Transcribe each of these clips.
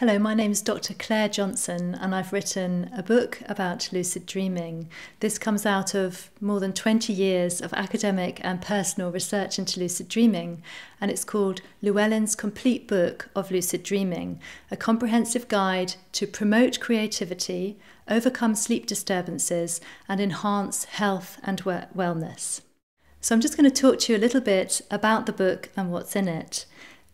Hello, my name is Dr. Clare Johnson and I've written a book about lucid dreaming. This comes out of more than 20 years of academic and personal research into lucid dreaming, and it's called Llewellyn's Complete Book of Lucid Dreaming, a comprehensive guide to promote creativity, overcome sleep disturbances and enhance health and wellness. So I'm just going to talk to you a little bit about the book and what's in it.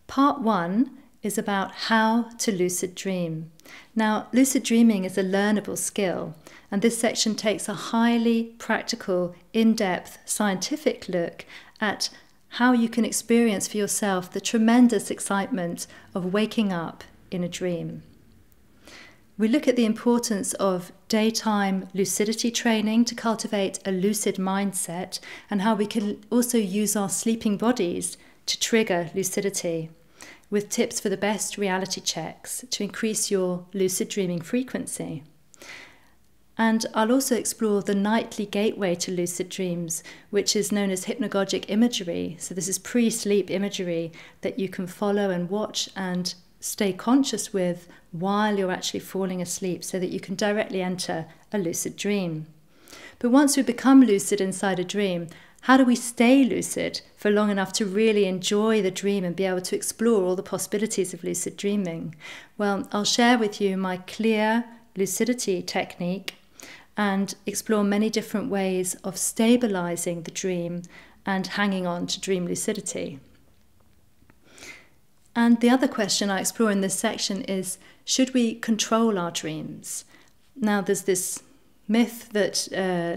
Part one is about how to lucid dream. Now, lucid dreaming is a learnable skill, and this section takes a highly practical, in-depth, scientific look at how you can experience for yourself the tremendous excitement of waking up in a dream. We look at the importance of daytime lucidity training to cultivate a lucid mindset, and how we can also use our sleeping bodies to trigger lucidity, with tips for the best reality checks to increase your lucid dreaming frequency. And I'll also explore the nightly gateway to lucid dreams, which is known as hypnagogic imagery. So this is pre-sleep imagery that you can follow and watch and stay conscious with while you're actually falling asleep, so that you can directly enter a lucid dream. But once we become lucid inside a dream, how do we stay lucid for long enough to really enjoy the dream and be able to explore all the possibilities of lucid dreaming? Well, I'll share with you my clear lucidity technique and explore many different ways of stabilizing the dream and hanging on to dream lucidity. And the other question I explore in this section is, should we control our dreams? Now, there's this myth that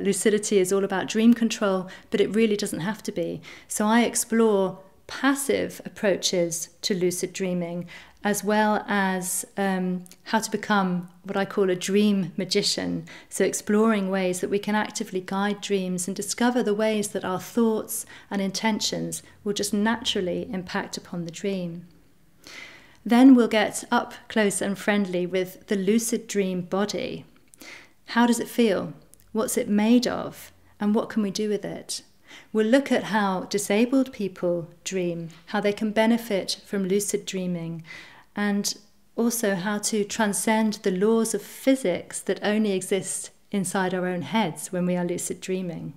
lucidity is all about dream control, but it really doesn't have to be. So I explore passive approaches to lucid dreaming, as well as how to become what I call a dream magician. So exploring ways that we can actively guide dreams and discover the ways that our thoughts and intentions will just naturally impact upon the dream. Then we'll get up close and friendly with the lucid dream body. How does it feel? What's it made of? And what can we do with it? We'll look at how disabled people dream, how they can benefit from lucid dreaming, and also how to transcend the laws of physics that only exist inside our own heads when we are lucid dreaming.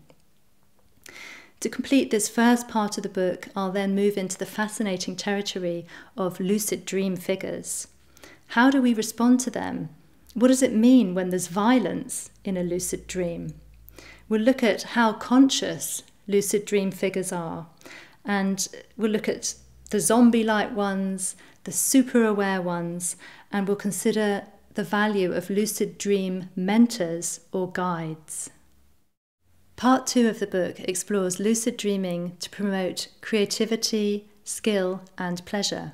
To complete this first part of the book, I'll then move into the fascinating territory of lucid dream figures. How do we respond to them? What does it mean when there's violence in a lucid dream? We'll look at how conscious lucid dream figures are, and we'll look at the zombie-like ones, the super-aware ones, and we'll consider the value of lucid dream mentors or guides. Part two of the book explores lucid dreaming to promote creativity, skill, and pleasure.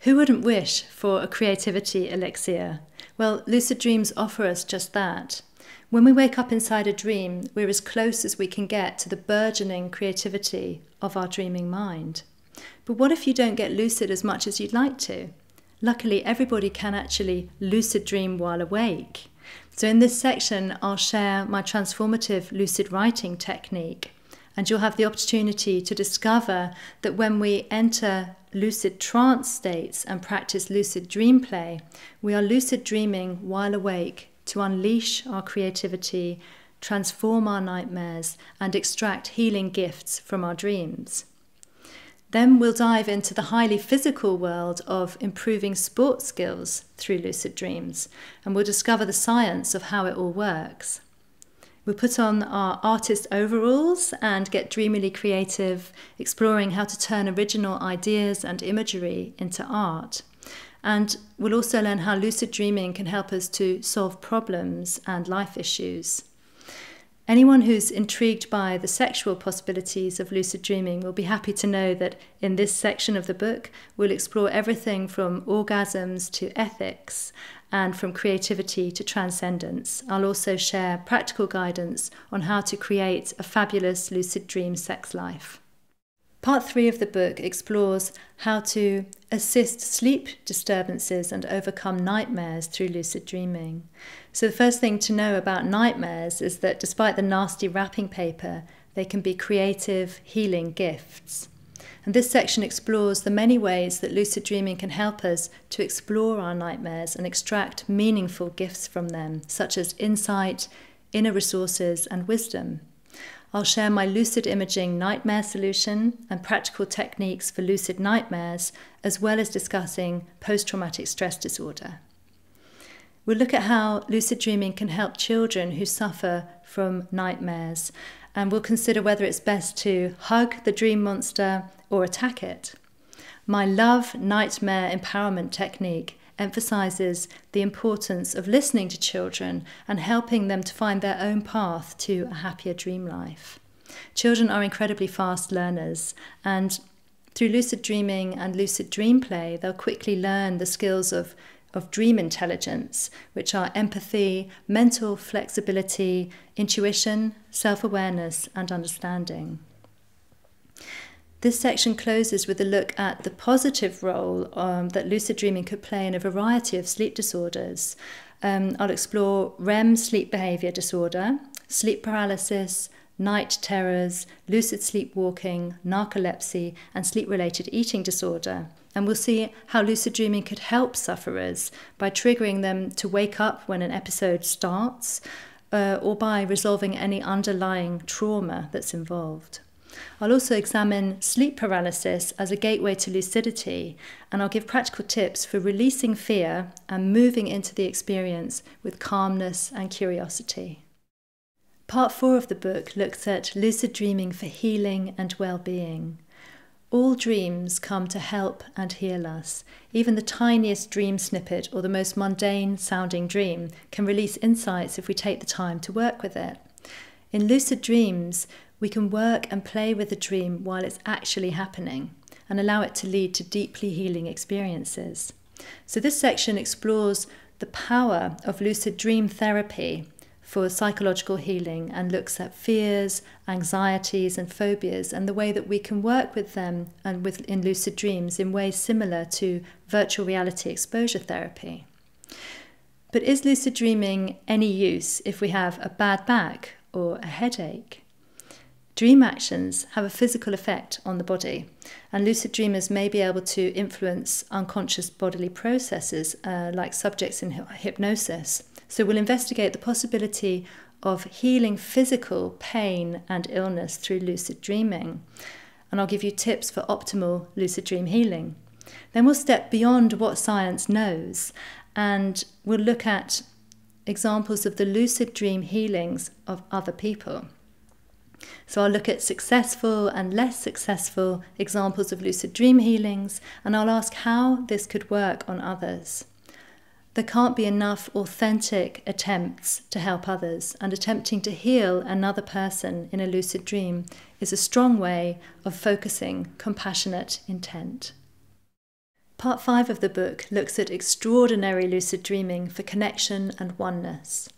Who wouldn't wish for a creativity elixir? Well, lucid dreams offer us just that. When we wake up inside a dream, we're as close as we can get to the burgeoning creativity of our dreaming mind. But what if you don't get lucid as much as you'd like to? Luckily, everybody can actually lucid dream while awake. So in this section, I'll share my transformative lucid writing technique, and you'll have the opportunity to discover that when we enter lucid trance states and practice lucid dream play, we are lucid dreaming while awake to unleash our creativity, transform our nightmares, and extract healing gifts from our dreams. Then we'll dive into the highly physical world of improving sports skills through lucid dreams, and we'll discover the science of how it all works. We'll put on our artist overalls and get dreamily creative, exploring how to turn original ideas and imagery into art. And we'll also learn how lucid dreaming can help us to solve problems and life issues. Anyone who's intrigued by the sexual possibilities of lucid dreaming will be happy to know that in this section of the book, we'll explore everything from orgasms to ethics, and from creativity to transcendence. I'll also share practical guidance on how to create a fabulous lucid dream sex life. Part three of the book explores how to assist sleep disturbances and overcome nightmares through lucid dreaming. So the first thing to know about nightmares is that despite the nasty wrapping paper, they can be creative, healing gifts. And this section explores the many ways that lucid dreaming can help us to explore our nightmares and extract meaningful gifts from them, such as insight, inner resources, and wisdom. I'll share my lucid imaging nightmare solution and practical techniques for lucid nightmares, as well as discussing post-traumatic stress disorder. We'll look at how lucid dreaming can help children who suffer from nightmares, and we'll consider whether it's best to hug the dream monster or attack it. My Love Nightmare Empowerment Technique emphasizes the importance of listening to children and helping them to find their own path to a happier dream life. Children are incredibly fast learners, and through lucid dreaming and lucid dream play, they'll quickly learn the skills of dream intelligence, which are empathy, mental flexibility, intuition, self-awareness, and understanding. This section closes with a look at the positive role that lucid dreaming could play in a variety of sleep disorders. I'll explore REM sleep behavior disorder, sleep paralysis, night terrors, lucid sleepwalking, narcolepsy, and sleep-related eating disorder. And we'll see how lucid dreaming could help sufferers by triggering them to wake up when an episode starts, or by resolving any underlying trauma that's involved. I'll also examine sleep paralysis as a gateway to lucidity, and I'll give practical tips for releasing fear and moving into the experience with calmness and curiosity. Part 4 of the book looks at lucid dreaming for healing and well-being. All dreams come to help and heal us. Even the tiniest dream snippet or the most mundane sounding dream can release insights if we take the time to work with it. In lucid dreams, we can work and play with the dream while it's actually happening and allow it to lead to deeply healing experiences. So this section explores the power of lucid dream therapy for psychological healing, and looks at fears, anxieties, and phobias, and the way that we can work with them and in lucid dreams in ways similar to virtual reality exposure therapy. But is lucid dreaming any use if we have a bad back or a headache? Dream actions have a physical effect on the body, and lucid dreamers may be able to influence unconscious bodily processes like subjects in hypnosis. So we'll investigate the possibility of healing physical pain and illness through lucid dreaming. And I'll give you tips for optimal lucid dream healing. Then we'll step beyond what science knows, and we'll look at examples of the lucid dream healings of other people. So I'll look at successful and less successful examples of lucid dream healings, and I'll ask how this could work on others. There can't be enough authentic attempts to help others, and attempting to heal another person in a lucid dream is a strong way of focusing compassionate intent. Part 5 of the book looks at extraordinary lucid dreaming for connection and oneness.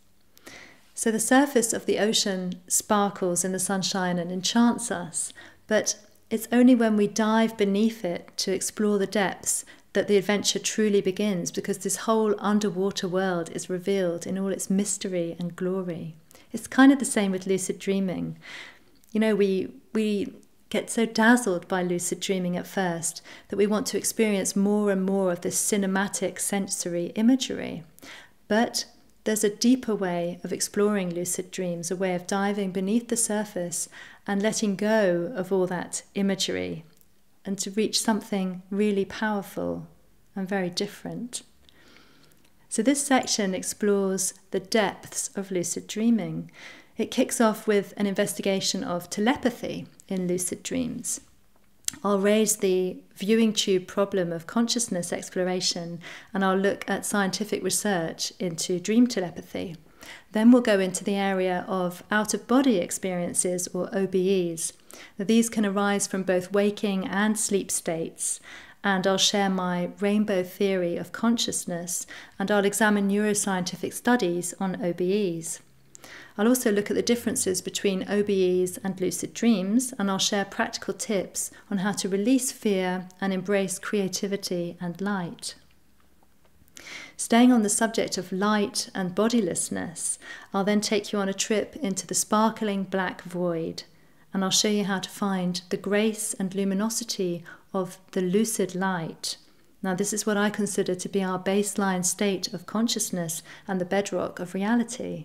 So the surface of the ocean sparkles in the sunshine and enchants us, but it's only when we dive beneath it to explore the depths that the adventure truly begins, because this whole underwater world is revealed in all its mystery and glory. It's kind of the same with lucid dreaming. You know, we get so dazzled by lucid dreaming at first that we want to experience more and more of this cinematic sensory imagery. But there's a deeper way of exploring lucid dreams, a way of diving beneath the surface and letting go of all that imagery, and to reach something really powerful and very different. So this section explores the depths of lucid dreaming. It kicks off with an investigation of telepathy in lucid dreams. I'll raise the viewing tube problem of consciousness exploration, and I'll look at scientific research into dream telepathy. Then we'll go into the area of out-of-body experiences, or OBEs. Now, these can arise from both waking and sleep states, and I'll share my rainbow theory of consciousness, and I'll examine neuroscientific studies on OBEs. I'll also look at the differences between OBEs and lucid dreams, and I'll share practical tips on how to release fear and embrace creativity and light. Staying on the subject of light and bodilessness, I'll then take you on a trip into the sparkling black void, and I'll show you how to find the grace and luminosity of the lucid light. Now, this is what I consider to be our baseline state of consciousness and the bedrock of reality.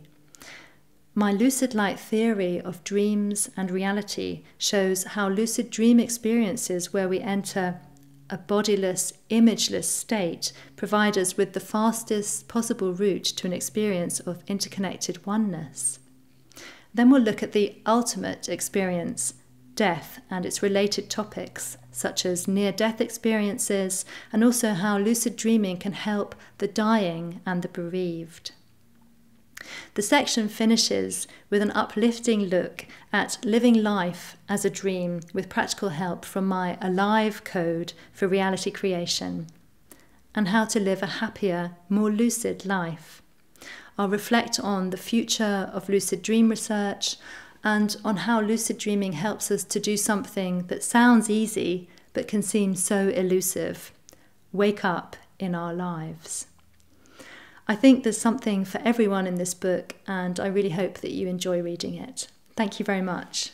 My lucid light theory of dreams and reality shows how lucid dream experiences where we enter a bodiless, imageless state provide us with the fastest possible route to an experience of interconnected oneness. Then we'll look at the ultimate experience, death, and its related topics, such as near-death experiences, and also how lucid dreaming can help the dying and the bereaved. The section finishes with an uplifting look at living life as a dream with practical help from my Alive Code for reality creation and how to live a happier, more lucid life. I'll reflect on the future of lucid dream research and on how lucid dreaming helps us to do something that sounds easy but can seem so elusive: wake up in our lives. I think there's something for everyone in this book, and I really hope that you enjoy reading it. Thank you very much.